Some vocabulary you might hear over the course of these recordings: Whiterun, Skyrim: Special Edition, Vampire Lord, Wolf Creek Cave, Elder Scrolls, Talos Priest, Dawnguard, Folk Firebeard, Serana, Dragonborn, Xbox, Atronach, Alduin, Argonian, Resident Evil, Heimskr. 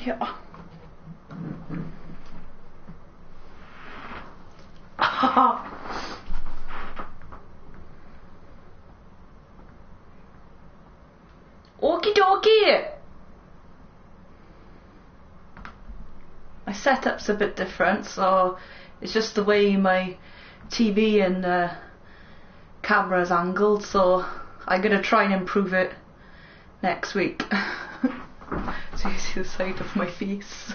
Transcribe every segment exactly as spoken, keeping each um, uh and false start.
here. Okie dokie! My setup's a bit different, so it's just the way my T V and uh, camera is angled, so I'm going to try and improve it next week. So you see the side of my face.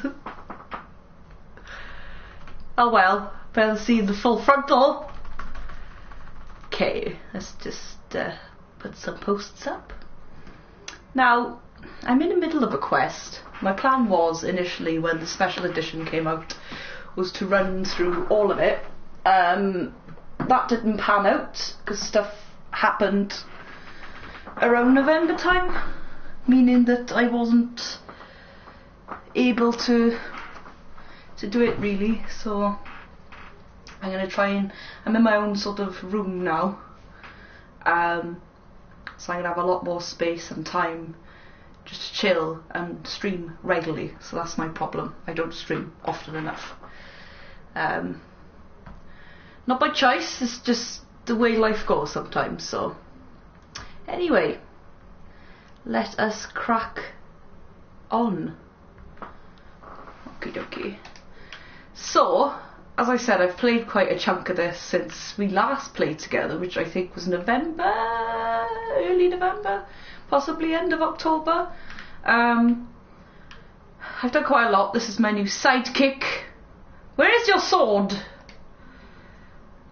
Oh well, better see the full frontal. Okay, let's just uh, put some posts up. Now, I'm in the middle of a quest. My plan was, initially, when the special edition came out, was to run through all of it. Um, that didn't pan out, because stuff happened around November time, meaning that I wasn't able to to do it really, so I'm going to try and... I'm in my own sort of room now, um, so I'm going to have a lot more space and time just to chill and stream regularly, so that's my problem. I don't stream often enough. Um, not by choice, it's just the way life goes sometimes, so... Anyway, let us crack on. Okie dokie. So, as I said, I've played quite a chunk of this since we last played together, which I think was November, early November, possibly end of October. Um, I've done quite a lot. This is my new sidekick. Where is your sword?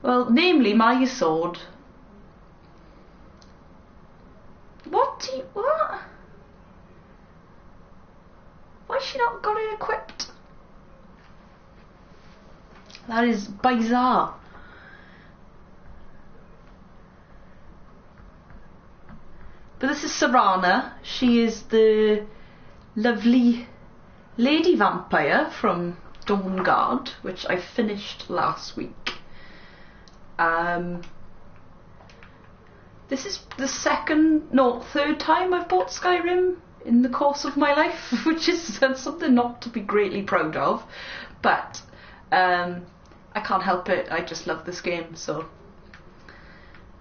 Well, namely my sword. What do you... what? Why has she not got it equipped? That is bizarre. But this is Serana. She is the lovely lady vampire from Dawnguard, which I finished last week. Um... This is the second, no, third time I've bought Skyrim in the course of my life, which is something not to be greatly proud of, but um, I can't help it, I just love this game, so.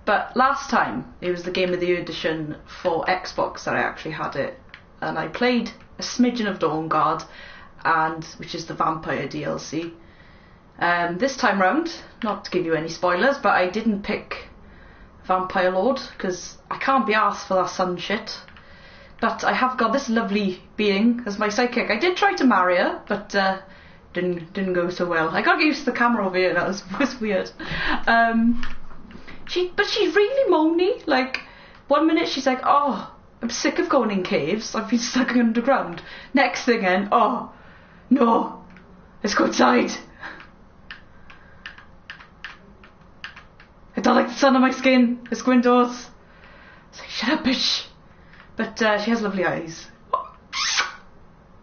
But last time, it was the Game of the Year edition for Xbox that I actually had it, and I played a smidgen of Dawnguard, and, which is the Vampire D L C. Um, this time round, not to give you any spoilers, but I didn't pick Vampire Lord, because I can't be arsed for that sun shit. But I have got this lovely being as my sidekick. I did try to marry her, but uh, didn't didn't go so well. I got used to the camera over here. That was, was weird. Um, she but she's really moany. Like one minute she's like, "Oh, I'm sick of going in caves. I've been stuck underground." Next thing, then, "Oh, no, let's go outside. I don't like the sun on my skin. Let's go indoors." It's like, shut up, bitch. But uh, she has lovely eyes. Oh.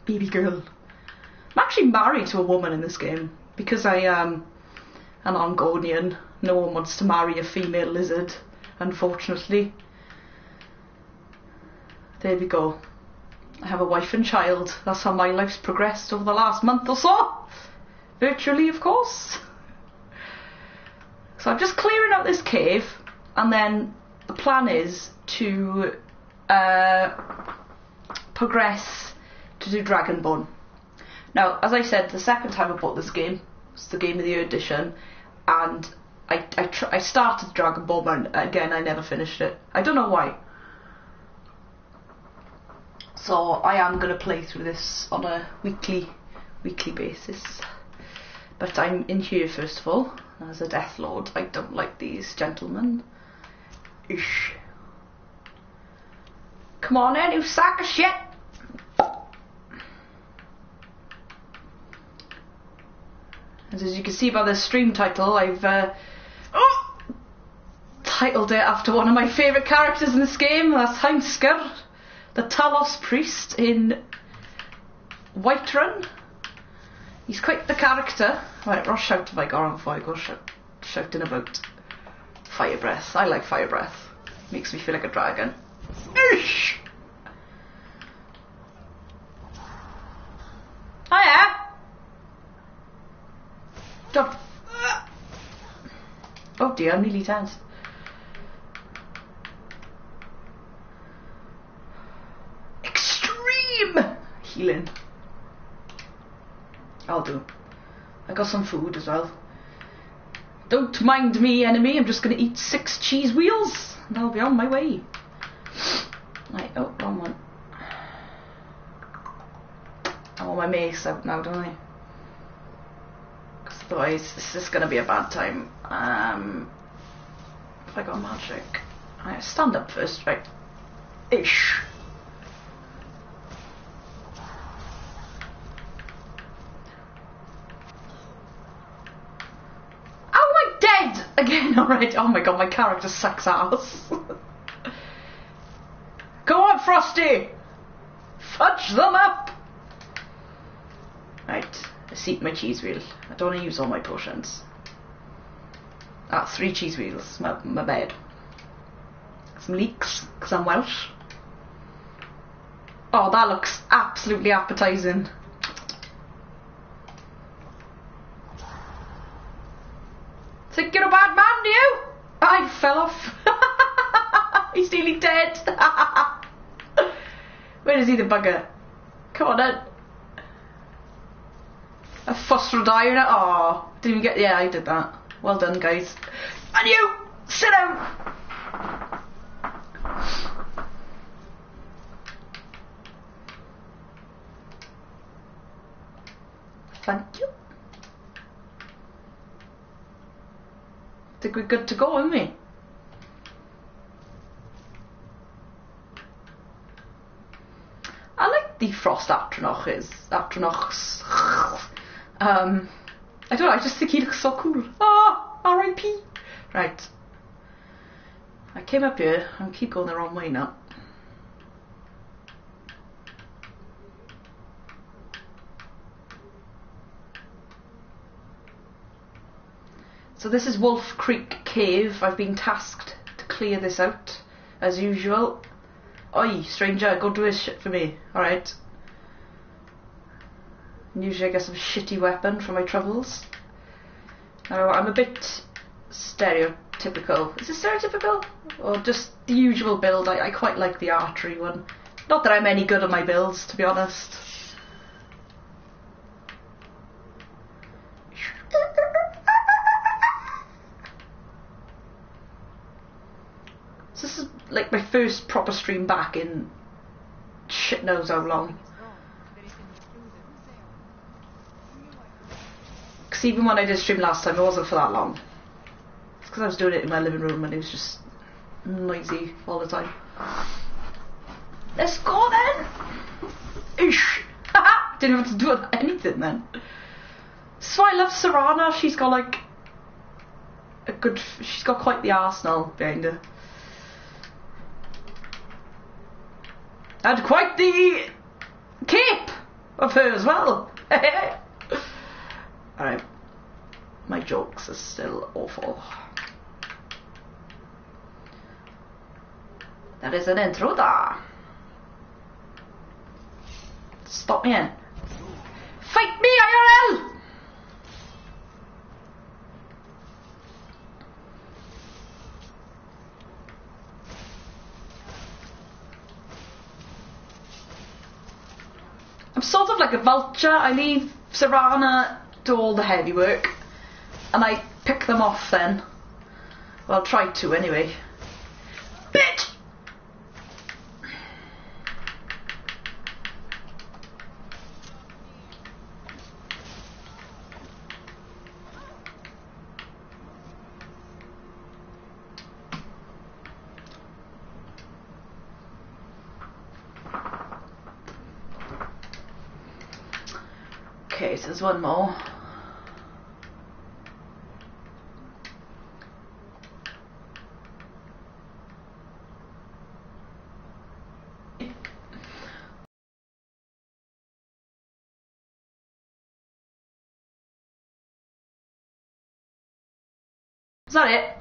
Baby girl. I'm actually married to a woman in this game because I am an Argonian. No one wants to marry a female lizard, unfortunately. There we go. I have a wife and child. That's how my life's progressed over the last month or so. Virtually, of course. So I'm just clearing out this cave, and then the plan is to uh, progress to do Dragonborn. Now, as I said, the second time I bought this game, it's the Game of the Year edition, and I, I, tr I started Dragonborn, but again, I never finished it. I don't know why. So I am going to play through this on a weekly, weekly basis. But I'm in here first of all. As a Death Lord, I don't like these gentlemen. Ish. Come on in, you sack of shit! And as you can see by the stream title, I've uh, oh! titled it after one of my favourite characters in this game. That's Heimskr, the Talos Priest in Whiterun. He's quite the character. Right, what shout have I got on before I go shout, shouting about fire breath? I like fire breath. Makes me feel like a dragon. Eesh! Don't. Oh dear, melee dance. Extreme healing. I'll do. I got some food as well. Don't mind me, enemy. I'm just going to eat six cheese wheels and I'll be on my way. Right, oh, wrong one. I want my mace out now, don't I? Because otherwise this is going to be a bad time. Um, if I got magic. Right, stand up first, right? Ish. Again, alright. Oh my god, my character sucks ass. Go on, Frosty! Fudge them up! Right, let's eat my cheese wheel. I don't want to use all my potions. Ah, three cheese wheels. My, my bad. Some leeks, because I'm Welsh. Oh, that looks absolutely appetising. Think you're a bad man, do you? I fell off. He's nearly dead. Where is he, the bugger? Come on then. A Fosrodina. Oh, did we get? Yeah, I did that. Well done, guys. And you, sit down. Thank you. I think we're good to go, aren't we? I like the Frost Atronach's. Atronach's. Um, I don't know, I just think he looks so cool. Ah, R I P. Right. I came up here. I keep going the wrong way now. So this is Wolf Creek Cave. I've been tasked to clear this out, as usual. Oi, stranger, go do this shit for me. Alright. Usually I get some shitty weapon for my troubles. Now, I'm a bit stereotypical. Is it stereotypical? Or just the usual build? I, I quite like the archery one. Not that I'm any good at my builds, to be honest. Like my first proper stream back in shit knows how long. Because even when I did stream last time, it wasn't for that long. It's because I was doing it in my living room and it was just noisy all the time. Let's go then! Ish! Haha! Didn't have to do anything then. So I love Serana. She's got like a good. F she's got quite the arsenal behind her. And quite the cape of her as well. Alright. My jokes are still awful. That is an intruder. Stop me in. Fight me, I R L! I'm sort of like a vulture. I leave Serana to all the heavy work and I pick them off then. Well, try to anyway. Bitch! Okay, so there's one more. Is that it?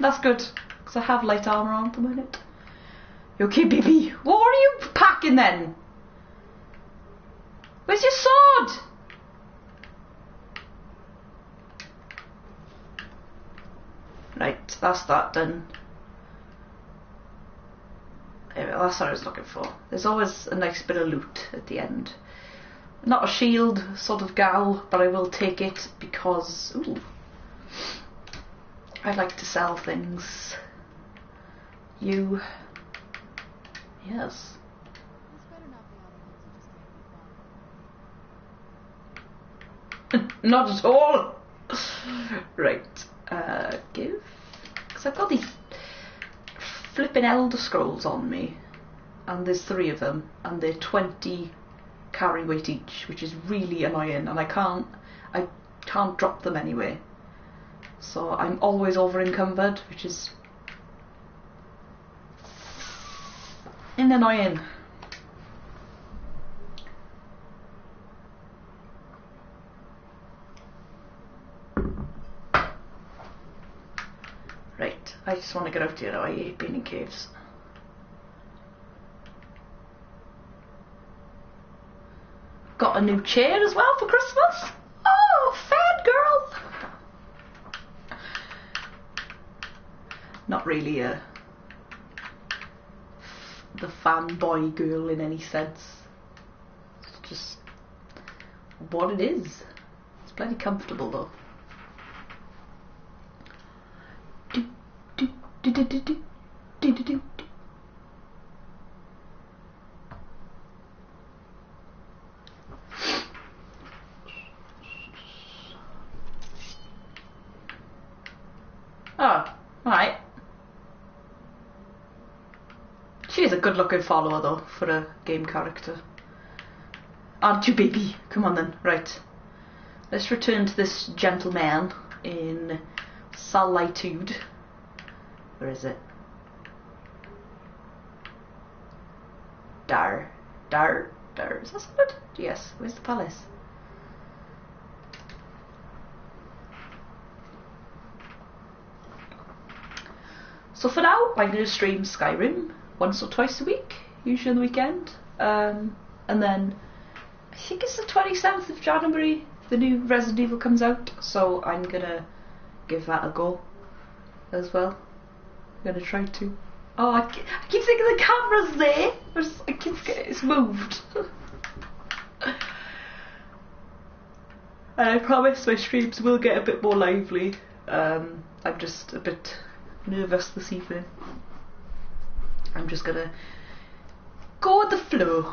That's good. Because I have light armor on at the minute. You okay, baby? What are you packing then? Where's your sword? Right, that's that done. Anyway, that's what I was looking for. There's always a nice bit of loot at the end. Not a shield sort of gal, but I will take it because, ooh, I like to sell things. You, yes. Not at all. Right, uh, give, because I've got these flipping Elder Scrolls on me, and there's three of them, and they're twenty carry weight each, which is really annoying, and I can't, I can't drop them anyway. So I'm always over encumbered, which is annoying. Right, I just want to get out here. I hate being in caves. Got a new chair as well for Christmas. Oh, fan girl. Not really a the fanboy girl in any sense. It's just what it is. It's bloody comfortable though. Do do do do do do do do do. Good looking follower though for a game character, aren't you, baby? Come on then. Right, let's return to this gentleman in solitude. Where is it? Dar, dar, dar. Is that solid? Yes. Where's the palace? So for now, I'm going to stream Skyrim once or twice a week, usually on the weekend, um, and then I think it's the twenty-seventh of January the new Resident Evil comes out, so I'm gonna give that a go as well. I'm gonna try to. Oh, I keep, I keep thinking the camera's there, but it's, I keep forgetting it's moved. And I promise my streams will get a bit more lively. Um, I'm just a bit nervous this evening. I'm just gonna go with the flow.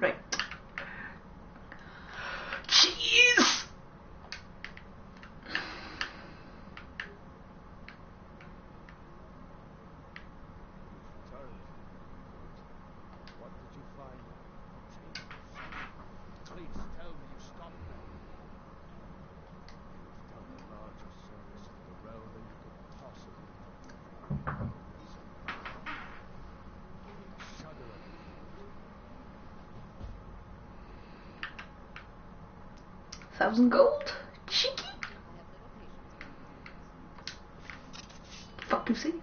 Right. Jeez. Thousand gold, cheeky. Fuck you, see?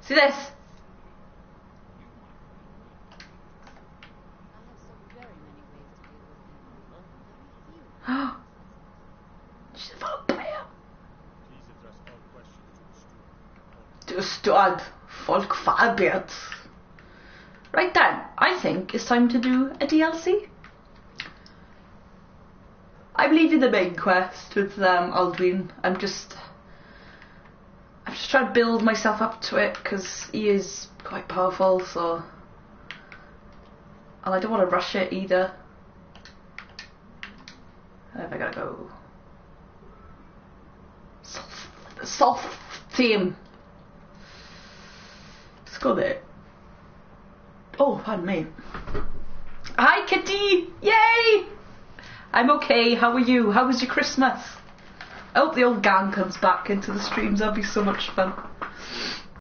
See this? She's a vampire. Just add Folk Firebeard. Right then, I think it's time to do a D L C. I'm leaving the main quest with um, Alduin. I'm just, I'm just trying to build myself up to it because he is quite powerful. So, and I don't want to rush it either. Where have I gotta go? Solf team. Let's go there. Oh, pardon me. Hi, Kitty! Yay! I'm okay, how are you? How was your Christmas? I hope the old gang comes back into the streams, that'd be so much fun.